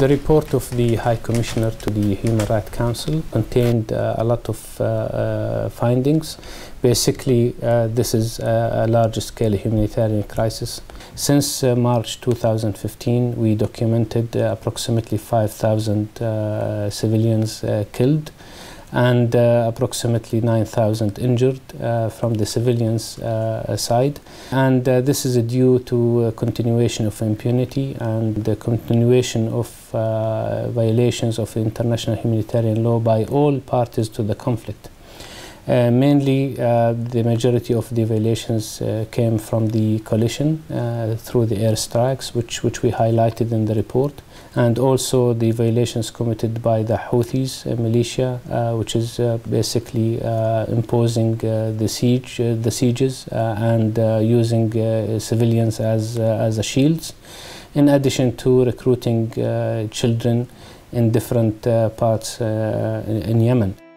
The report of the High Commissioner to the Human Rights Council contained a lot of findings. Basically, this is a large-scale humanitarian crisis. Since March 2015, we documented approximately 5,000 civilians killed and approximately 9,000 injured from the civilians' side. And this is due to a continuation of impunity and the continuation of violations of international humanitarian law by all parties to the conflict. Mainly, the majority of the violations came from the coalition through the airstrikes, which we highlighted in the report, and also the violations committed by the Houthis militia, which is basically imposing the sieges and using civilians as a shields, in addition to recruiting children in different parts in Yemen.